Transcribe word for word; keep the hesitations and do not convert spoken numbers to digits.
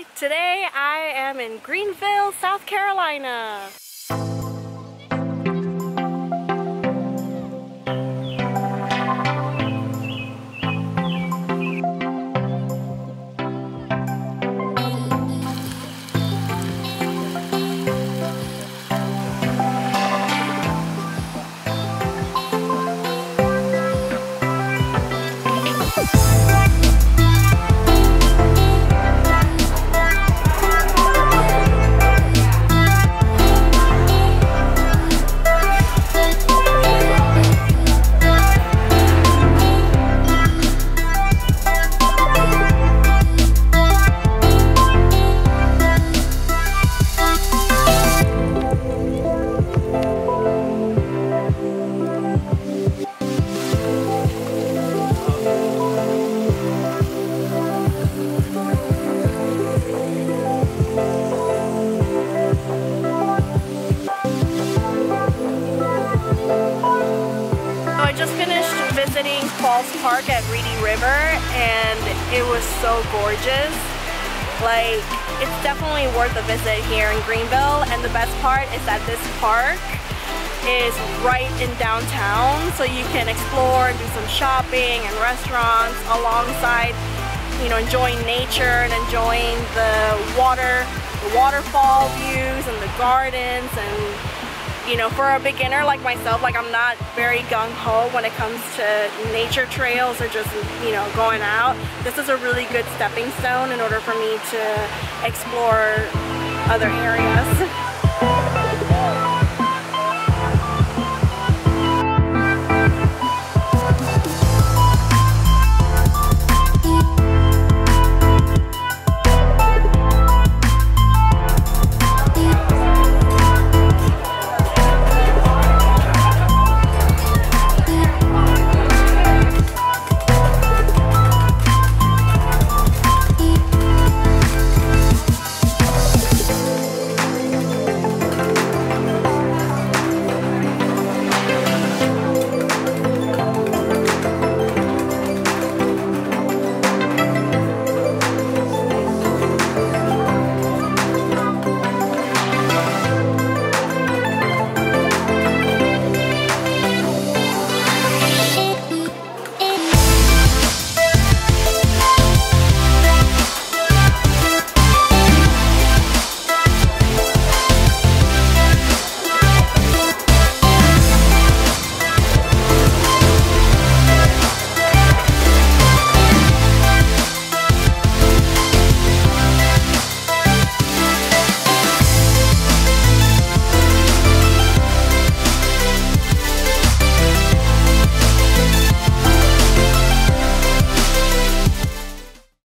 Hi, today I am in Greenville, South Carolina. Falls Park at Reedy River, and it was so gorgeous. Like, it's definitely worth a visit here in Greenville, and the best part is that this park is right in downtown, so you can explore, do some shopping and restaurants alongside, you know, enjoying nature and enjoying the water, the waterfall views and the gardens. And you know, for a beginner like myself, like I'm not very gung-ho when it comes to nature trails or just, you know, going out. This is a really good stepping stone in order for me to explore other areas.